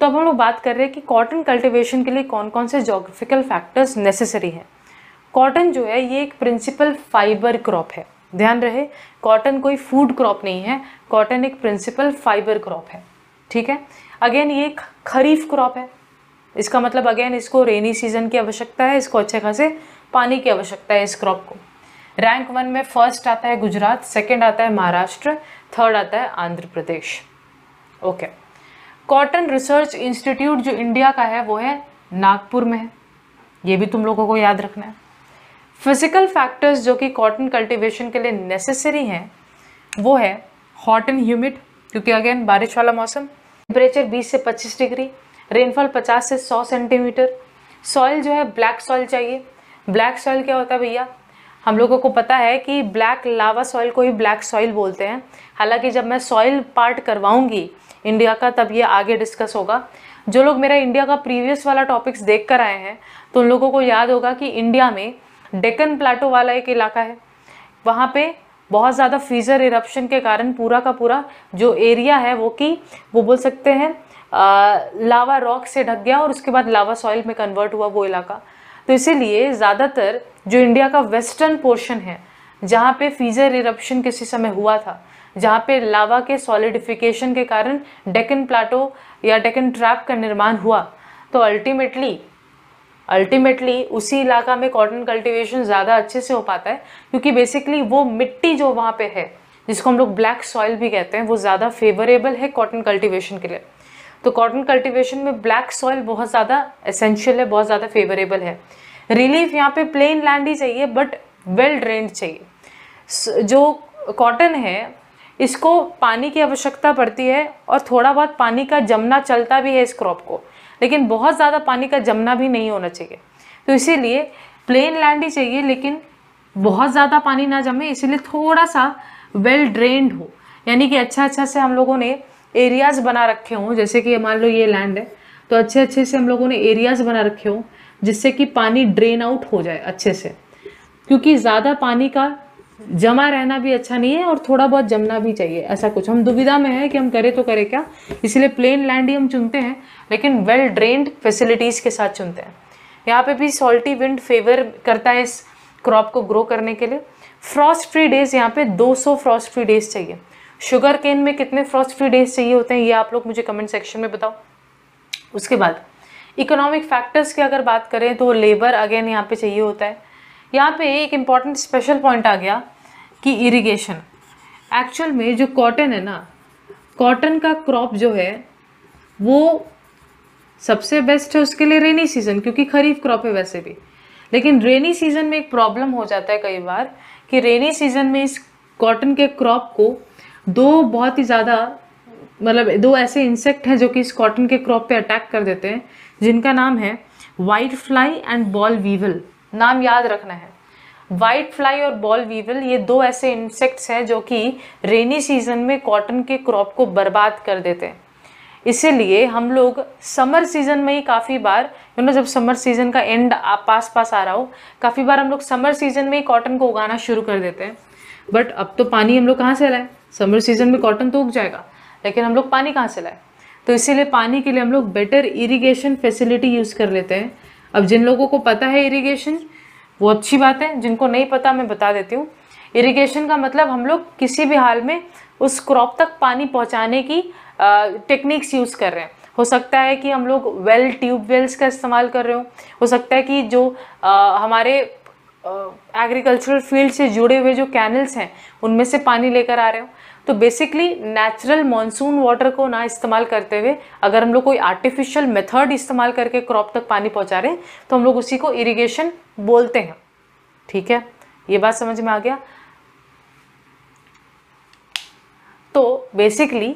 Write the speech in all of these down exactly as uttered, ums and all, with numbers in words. तो अब हम लोग बात कर रहे हैं कि कॉटन कल्टिवेशन के लिए कौन कौन से जोग्राफिकल फैक्टर्स नेसेसरी हैं। कॉटन जो है ये एक प्रिंसिपल फाइबर क्रॉप है। ध्यान रहे, कॉटन कोई फूड क्रॉप नहीं है, कॉटन एक प्रिंसिपल फाइबर क्रॉप है। ठीक है, अगेन ये एक खरीफ क्रॉप है, इसका मतलब अगेन इसको रेनी सीजन की आवश्यकता है, इसको अच्छे खासे पानी की आवश्यकता है इस क्रॉप को। रैंक वन में फर्स्ट आता है गुजरात, सेकंड आता है महाराष्ट्र, थर्ड आता है Andhra Pradesh. Okay, cotton research institute जो इंडिया का है वो है नागपुर में है, ये भी तुम लोगों को याद रखना है। फिजिकल फैक्टर्स जो कि कॉटन कल्टिवेशन के लिए नेसेसरी हैं वो है हॉट एंड ह्यूमिड, क्योंकि अगेन बारिश वाला मौसम, टेम्परेचर बीस से पच्चीस डिग्री, रेनफॉल पचास से सौ सेंटीमीटर। सॉइल जो है ब्लैक सॉइल चाहिए। ब्लैक सॉइल क्या होता है भैया? हम लोगों को पता है कि ब्लैक लावा सॉइल को ही ब्लैक सॉइल बोलते हैं। हालांकि जब मैं सॉइल पार्ट करवाऊंगी इंडिया का तब ये आगे डिस्कस होगा। जो लोग मेरा इंडिया का प्रीवियस वाला टॉपिक्स देख कर आए हैं तो उन लोगों को याद होगा कि इंडिया में डेक्कन प्लेटो वाला एक इलाका है, वहाँ पे बहुत ज़्यादा फीजर इरप्शन के कारण पूरा का पूरा जो एरिया है वो कि वो बोल सकते हैं लावा रॉक से ढक गया और उसके बाद लावा सॉइल में कन्वर्ट हुआ वो इलाका। तो इसीलिए ज़्यादातर जो इंडिया का वेस्टर्न पोर्शन है जहाँ पे फीजर इरप्शन किसी समय हुआ था, जहाँ पे लावा के सॉलिडिफिकेशन के कारण डेक्कन प्लेटो या डेक्कन ट्रैप का निर्माण हुआ, तो अल्टीमेटली अल्टीमेटली उसी इलाका में कॉटन कल्टिवेशन ज़्यादा अच्छे से हो पाता है, क्योंकि बेसिकली वो मिट्टी जो वहाँ पे है जिसको हम लोग ब्लैक सॉइल भी कहते हैं वो ज़्यादा फेवरेबल है कॉटन कल्टिवेशन के लिए। तो कॉटन कल्टिवेशन में ब्लैक सॉइल बहुत ज़्यादा एसेंशियल है, बहुत ज़्यादा फेवरेबल है। रिलीफ यहाँ पे प्लेन लैंड ही चाहिए बट वेल ड्रेन्ड चाहिए। जो कॉटन है इसको पानी की आवश्यकता पड़ती है और थोड़ा बहुत पानी का जमना चलता भी है इस क्रॉप को, लेकिन बहुत ज़्यादा पानी का जमना भी नहीं होना चाहिए। तो इसीलिए प्लेन लैंड ही चाहिए, लेकिन बहुत ज़्यादा पानी ना जमे, इसीलिए थोड़ा सा वेल ड्रेन्ड हो, यानी कि अच्छा अच्छा से हम लोगों ने एरियाज़ बना रखे हों। जैसे कि मान लो ये लैंड है तो अच्छे अच्छे से हम लोगों ने एरियाज़ बना रखे हों जिससे कि पानी ड्रेन आउट हो जाए अच्छे से, क्योंकि ज़्यादा पानी का जमा रहना भी अच्छा नहीं है और थोड़ा बहुत जमना भी चाहिए। ऐसा कुछ हम दुविधा में है कि हम करें तो करें क्या, इसलिए प्लेन लैंड ही हम चुनते हैं, लेकिन वेल ड्रेन्ड फैसिलिटीज़ के साथ चुनते हैं। यहाँ पे भी सॉल्टी विंड फेवर करता है इस क्रॉप को ग्रो करने के लिए। फ्रॉस्ट फ्री डेज़ यहाँ पे दो सौ फ्रॉस्ट फ्री डेज़ चाहिए। शुगर केन में कितने फ्रॉस्ट फ्री डेज़ चाहिए होते हैं ये आप लोग मुझे कमेंट सेक्शन में बताओ। उसके बाद इकोनॉमिक फैक्टर्स की अगर बात करें तो लेबर अगेन यहाँ पर चाहिए होता है। यहाँ पे एक इम्पॉर्टेंट स्पेशल पॉइंट आ गया कि इरिगेशन। एक्चुअल में जो कॉटन है ना, कॉटन का क्रॉप जो है वो सबसे बेस्ट है उसके लिए रेनी सीज़न, क्योंकि खरीफ क्रॉप है वैसे भी। लेकिन रेनी सीज़न में एक प्रॉब्लम हो जाता है कई बार कि रेनी सीज़न में इस कॉटन के क्रॉप को दो बहुत ही ज़्यादा मतलब दो ऐसे इंसेक्ट हैं जो कि इस कॉटन के क्रॉप पे अटैक कर देते हैं, जिनका नाम है white fly and boll weevil. नाम याद रखना है। वाइट फ्लाई और बॉल वीवल ये दो ऐसे इंसेक्ट्स हैं जो कि रेनी सीज़न में कॉटन के क्रॉप को बर्बाद कर देते हैं। इसीलिए हम लोग समर सीज़न में ही काफ़ी बार यू नो जब समर सीज़न का एंड पास पास आ रहा हो, काफ़ी बार हम लोग समर सीज़न में ही कॉटन को उगाना शुरू कर देते हैं। बट अब तो पानी हम लोग कहाँ से लाएं? समर सीज़न में कॉटन तो उग जाएगा, लेकिन हम लोग पानी कहाँ से लाएं? तो इसीलिए पानी के लिए हम लोग बेटर इरीगेशन फैसिलिटी यूज़ कर लेते हैं। अब जिन लोगों को पता है इरिगेशन वो अच्छी बात है, जिनको नहीं पता मैं बता देती हूँ। इरिगेशन का मतलब हम लोग किसी भी हाल में उस क्रॉप तक पानी पहुँचाने की टेक्निक्स यूज़ कर रहे हैं। हो सकता है कि हम लोग वेल ट्यूबवेल्स का इस्तेमाल कर रहे हो हो सकता है कि जो आ, हमारे एग्रीकल्चरल फील्ड से जुड़े हुए जो कैनल्स हैं उनमें से पानी लेकर आ रहे हो। तो बेसिकली नेचुरल मॉनसून वाटर को ना इस्तेमाल करते हुए अगर हम लोग कोई आर्टिफिशियल मेथड इस्तेमाल करके क्रॉप तक पानी पहुंचा रहे हैं तो हम लोग उसी को इरिगेशन बोलते हैं। ठीक है, ये बात समझ में आ गया। तो बेसिकली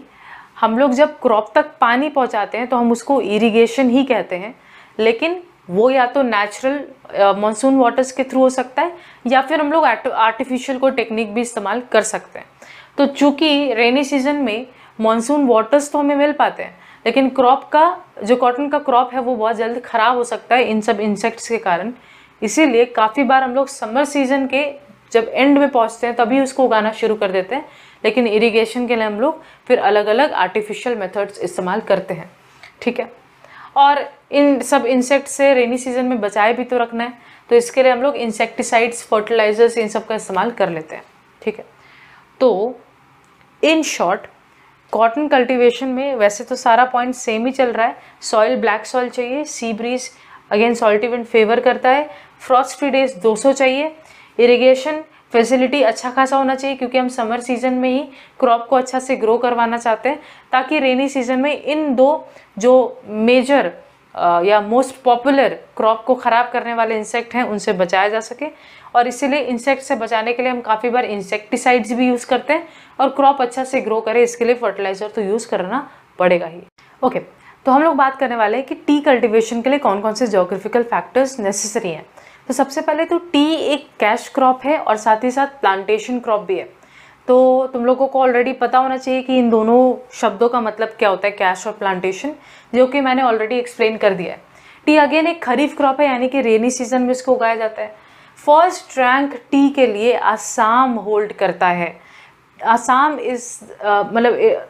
हम लोग जब क्रॉप तक पानी पहुंचाते हैं तो हम उसको इरिगेशन ही कहते हैं, लेकिन वो या तो नेचुरल मॉनसून वाटर्स के थ्रू हो सकता है या फिर हम लोग आर्टिफिशियल कोई टेक्निक भी इस्तेमाल कर सकते हैं। तो चूँकि रेनी सीजन में मॉनसून वाटर्स तो हमें मिल पाते हैं, लेकिन क्रॉप का जो कॉटन का क्रॉप है वो बहुत जल्द ख़राब हो सकता है इन सब इंसेक्ट्स के कारण। इसीलिए काफ़ी बार हम लोग समर सीज़न के जब एंड में पहुँचते हैं तभी उसको उगाना शुरू कर देते हैं, लेकिन इरिगेशन के लिए हम लोग फिर अलग अलग आर्टिफिशियल मेथड्स इस्तेमाल करते हैं। ठीक है। और इन सब इंसेक्ट से रेनी सीजन में बचाए भी तो रखना है, तो इसके लिए हम लोग इंसेक्टिसाइड्स, फर्टिलाइजर्स, इन सब का इस्तेमाल कर लेते हैं, ठीक है। तो इन शॉर्ट कॉटन कल्टीवेशन में वैसे तो सारा पॉइंट सेम ही चल रहा है। सॉइल ब्लैक सॉइल चाहिए, sea breeze again salty wind favour करता है, फ्रॉस्ट फ्री डेज दो सौ चाहिए, इरिगेशन फैसिलिटी अच्छा खासा होना चाहिए क्योंकि हम समर सीज़न में ही क्रॉप को अच्छा से ग्रो करवाना चाहते हैं ताकि रेनी सीज़न में इन दो जो मेजर या मोस्ट पॉपुलर क्रॉप को ख़राब करने वाले इंसेक्ट हैं उनसे बचाया जा सके। और इसीलिए इंसेक्ट से बचाने के लिए हम काफ़ी बार इंसेक्टिसाइड्स भी यूज़ करते हैं और क्रॉप अच्छा से ग्रो करे इसके लिए फर्टिलाइज़र तो यूज़ करना पड़ेगा ही। ओके, तो हम लोग बात करने वाले हैं कि टी कल्टिवेशन के लिए कौन कौन से ज्योग्राफिकल फैक्टर्स नेसेसरी हैं। तो सबसे पहले तो टी एक कैश क्रॉप है और साथ ही साथ प्लांटेशन क्रॉप भी है। तो तुम लोगों को ऑलरेडी पता होना चाहिए कि इन दोनों शब्दों का मतलब क्या होता है, कैश और प्लांटेशन, जो कि मैंने ऑलरेडी एक्सप्लेन कर दिया है। टी अगेन एक खरीफ क्रॉप है, यानी कि रेनी सीजन में इसको उगाया जाता है। फर्स्ट रैंक टी के लिए आसाम होल्ड करता है। आसाम इज मतलब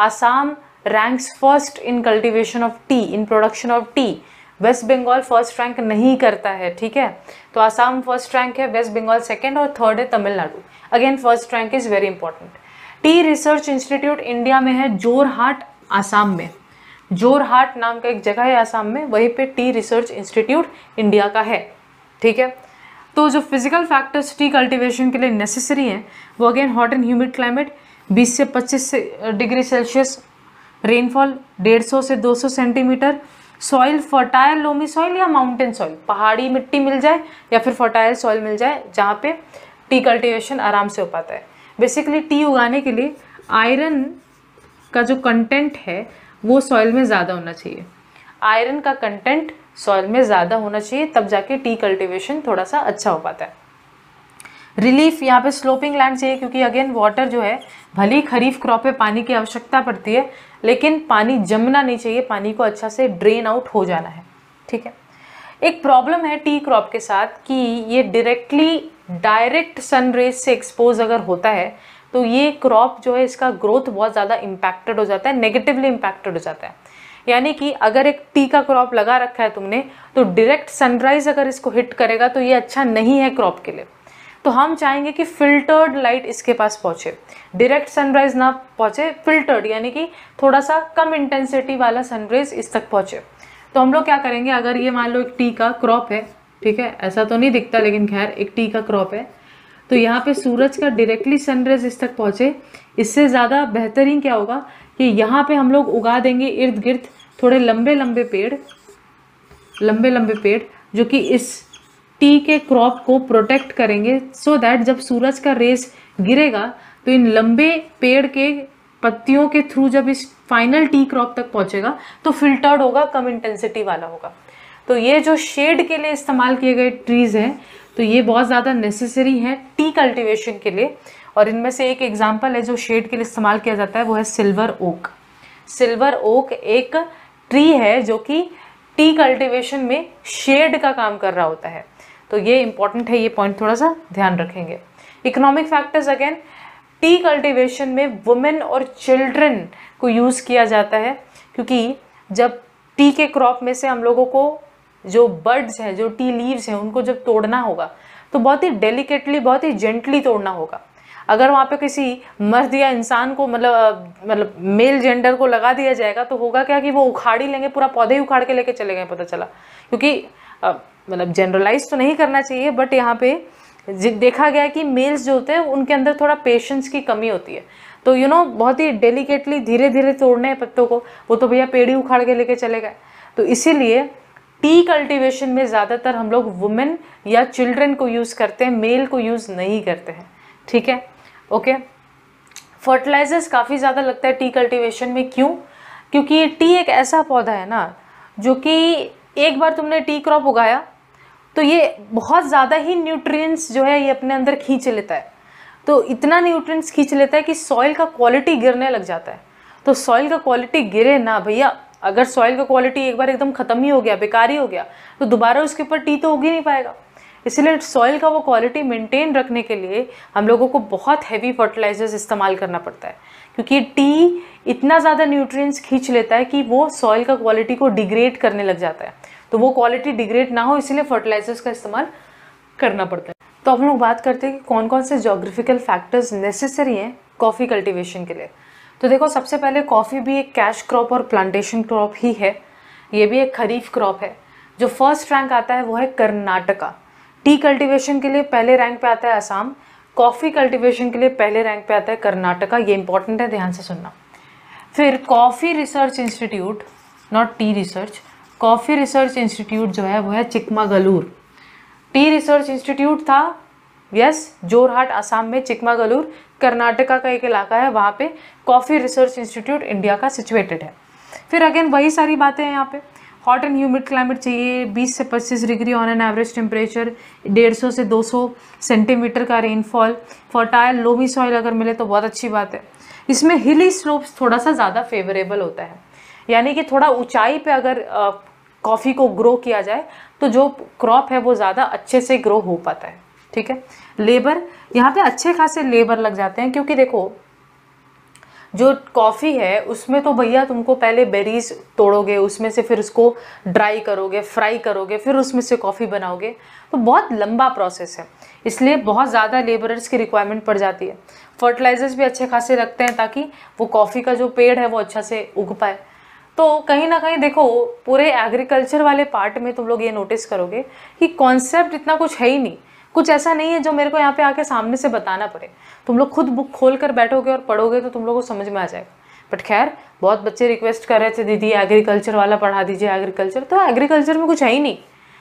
Assam ranks first in cultivation of tea, in production of tea. Waste Bengal first rank नहीं करता है, ठीक है। तो आसाम फर्स्ट रैंक है, वेस्ट बंगाल सेकंड और थर्ड है Tamil Nadu. Again first rank is very important. Tea research institute India में है, जोरहाट आसाम में। जोरहाट नाम का एक जगह है आसाम में, वहीं पे टी रिसर्च इंस्टीट्यूट इंडिया का है, ठीक है। तो जो फिजिकल फैक्टर्स टी कल्टिवेशन के लिए नेसेसरी हैं वो again hot and humid climate, बीस से पच्चीस डिग्री सेल्सियस रेनफॉल, डेढ़ सौ से दो सौ centimetre soil, fertile loamy soil या माउंटेन सॉइल, पहाड़ी मिट्टी मिल जाए या फिर फर्टाइल सॉइल मिल जाए जहाँ पे टी कल्टीवेशन आराम से हो पाता है। बेसिकली टी उगाने के लिए आयरन का जो कंटेंट है वो सॉइल में ज़्यादा होना चाहिए, आयरन का कंटेंट सॉइल में ज़्यादा होना चाहिए, तब जाके टी कल्टीवेशन थोड़ा सा अच्छा हो पाता है। रिलीफ यहाँ पे स्लोपिंग लैंड चाहिए क्योंकि अगेन वाटर जो है, भले ही खरीफ क्रॉप पे पानी की आवश्यकता पड़ती है लेकिन पानी जमना नहीं चाहिए, पानी को अच्छा से ड्रेन आउट हो जाना है, ठीक है। एक प्रॉब्लम है टी क्रॉप के साथ कि ये डायरेक्टली डायरेक्ट सन रेज से एक्सपोज अगर होता है तो ये क्रॉप जो है इसका ग्रोथ बहुत ज़्यादा इम्पैक्टेड हो जाता है, नेगेटिवली इम्पैक्टेड हो जाता है। यानी कि अगर एक टी का क्रॉप लगा रखा है तुमने तो डायरेक्ट सनराइज़ अगर इसको हिट करेगा तो ये अच्छा नहीं है क्रॉप के लिए। तो हम चाहेंगे कि फिल्टर्ड लाइट इसके पास पहुँचे, डायरेक्ट सनराइज़ ना पहुँचे, फिल्टर्ड यानी कि थोड़ा सा कम इंटेंसिटी वाला सनरेज़ इस तक पहुँचे। तो हम लोग क्या करेंगे, अगर ये मान लो एक टी का क्रॉप है, ठीक है, ऐसा तो नहीं दिखता लेकिन खैर एक टी का क्रॉप है, तो यहाँ पे सूरज का डायरेक्टली सनरेज़ इस तक पहुँचे, इससे ज़्यादा बेहतरीन क्या होगा कि यहाँ पर हम लोग उगा देंगे इर्द गिर्द थोड़े लंबे लंबे पेड़, लंबे लंबे पेड़ जो कि इस टी के क्रॉप को प्रोटेक्ट करेंगे, सो दैट जब सूरज का रेस गिरेगा तो इन लंबे पेड़ के पत्तियों के थ्रू जब इस फाइनल टी क्रॉप तक पहुंचेगा तो फिल्टर्ड होगा, कम इंटेंसिटी वाला होगा। तो ये जो शेड के लिए इस्तेमाल किए गए ट्रीज़ हैं तो ये बहुत ज़्यादा नेसेसरी हैं टी कल्टिवेशन के लिए। और इनमें से एक एग्जाम्पल है जो शेड के लिए इस्तेमाल किया जाता है, वो है सिल्वर ओक। सिल्वर ओक एक ट्री है जो कि टी कल्टिवेशन में शेड का काम कर रहा होता है, तो ये इंपॉर्टेंट है, ये पॉइंट थोड़ा सा ध्यान रखेंगे। Economic factors again, tea cultivation में वुमेन और चिल्ड्रन को यूज़ किया जाता है क्योंकि जब टी के क्रॉप में से हम लोगों को जो बर्ड्स हैं, जो टी लीव्स हैं, उनको जब तोड़ना होगा तो बहुत ही डेलिकेटली, बहुत ही जेंटली तोड़ना होगा। अगर वहाँ पे किसी मर्द या इंसान को मतलब मतलब मेल जेंडर को लगा दिया जाएगा तो होगा क्या कि वो उखाड़ ही लेंगे, पूरा पौधे ही उखाड़ के लेके चले गए पता चला, क्योंकि मतलब जनरलाइज तो नहीं करना चाहिए बट यहाँ पे देखा गया कि मेल्स जो होते हैं उनके अंदर थोड़ा पेशेंस की कमी होती है, तो यू नो बहुत ही डेलिकेटली धीरे धीरे तोड़ना है पत्तों को, वो तो भैया पेड़ ही उखाड़ के लेके चले गए। तो इसीलिए टी कल्टिवेशन में ज़्यादातर हम लोग वुमेन या चिल्ड्रन को यूज़ करते हैं, मेल को यूज़ नहीं करते हैं, ठीक है। ओके, फर्टिलाइजर्स काफ़ी ज़्यादा लगता है टी कल्टिवेशन में, क्यों? क्योंकि टी एक ऐसा पौधा है ना जो कि एक बार तुमने टी क्रॉप उगाया तो ये बहुत ज़्यादा ही न्यूट्रिएंट्स जो है ये अपने अंदर खींच लेता है, तो इतना न्यूट्रिएंट्स खींच लेता है कि सॉइल का क्वालिटी गिरने लग जाता है। तो सॉइल का क्वालिटी गिरे ना भैया, अगर सॉइल का क्वालिटी एक बार एकदम ख़त्म ही हो गया, बेकार ही हो गया, तो दोबारा उसके ऊपर टी तो उग ही नहीं पाएगा। इसलिए सॉइल का वो क्वालिटी मेंटेन रखने के लिए हम लोगों को बहुत हैवी फर्टिलाइजर्स इस्तेमाल करना पड़ता है क्योंकि टी इतना ज़्यादा न्यूट्रिएंट्स खींच लेता है कि वो सॉइल का क्वालिटी को डिग्रेड करने लग जाता है, तो वो क्वालिटी डिग्रेड ना हो इसलिए फर्टिलाइजर्स का इस्तेमाल करना पड़ता है। तो हम लोग बात करते हैं कि कौन कौन से ज्योग्राफिकल फैक्टर्स नेसेसरी हैं कॉफ़ी कल्टिवेशन के लिए। तो देखो, सबसे पहले कॉफ़ी भी एक कैश क्रॉप और प्लांटेशन क्रॉप ही है, ये भी एक खरीफ क्रॉप है। जो फर्स्ट रैंक आता है वो है कर्नाटका। टी कल्टिवेशन के लिए पहले रैंक पे आता है असम, कॉफ़ी कल्टिवेशन के लिए पहले रैंक पे आता है कर्नाटका, ये इंपॉर्टेंट है, ध्यान से सुनना। फिर coffee research institute, not tea research, coffee research institute जो है वो है चिकमागलूर। टी रिसर्च इंस्टीट्यूट था यस जोरहाट असम में, चिकमागलूर कर्नाटका का एक इलाका है, वहाँ पे कॉफ़ी रिसर्च इंस्टीट्यूट इंडिया का सिचुएटेड है। फिर अगेन वही सारी बातें हैं, यहाँ पे हॉट एंड ह्यूमिड क्लाइमेट चाहिए, बीस से पच्चीस degree on an average temperature, डेढ़ सौ से दो सौ सेंटीमीटर का रेनफॉल, फर्टाइल लोमी सॉइल अगर मिले तो बहुत अच्छी बात है। इसमें हिली स्लोप्स थोड़ा सा ज़्यादा फेवरेबल होता है, यानी कि थोड़ा ऊंचाई पे अगर कॉफ़ी को ग्रो किया जाए तो जो क्रॉप है वो ज़्यादा अच्छे से ग्रो हो पाता है। ठीक है, लेबर, यहाँ पे अच्छे खासे लेबर लग जाते हैं, क्योंकि देखो जो कॉफ़ी है उसमें तो भैया तुमको पहले बेरीज तोड़ोगे, उसमें से फिर उसको ड्राई करोगे, फ्राई करोगे, फिर उसमें से कॉफ़ी बनाओगे, तो बहुत लंबा प्रोसेस है, इसलिए बहुत ज़्यादा लेबरर्स की रिक्वायरमेंट पड़ जाती है। फर्टिलाइजर्स भी अच्छे खासे रखते हैं ताकि वो कॉफ़ी का जो पेड़ है वो अच्छा से उग पाए। तो कहीं ना कहीं देखो पूरे एग्रीकल्चर वाले पार्ट में तुम लोग ये नोटिस करोगे कि कॉन्सेप्ट इतना कुछ है ही नहीं, कुछ ऐसा नहीं है जो मेरे को यहाँ पे आके सामने से बताना पड़े। तुम लोग खुद बुक खोल कर बैठोगे और पढ़ोगे तो तुम लोगों को समझ में आ जाएगा। बट खैर, बहुत बच्चे रिक्वेस्ट कर रहे थे दीदी एग्रीकल्चर वाला पढ़ा दीजिए एग्रीकल्चर, तो एग्रीकल्चर में कुछ है ही नहीं।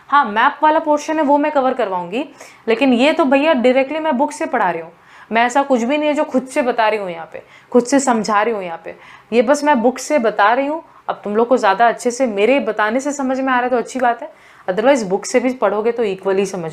हाँ, मैप वाला पोर्शन है वो मैं कवर करवाऊंगी, लेकिन ये तो भैया डायरेक्टली मैं बुक से पढ़ा रही हूँ। मैं ऐसा कुछ भी नहीं है जो खुद से बता रही हूँ, यहाँ पे खुद से समझा रही हूँ, यहाँ पे ये बस मैं बुक से बता रही हूँ। अब तुम लोग को ज़्यादा अच्छे से मेरे बताने से समझ में आ रहा है तो अच्छी बात है, अदरवाइज बुक से भी पढ़ोगे तो इक्वली समझ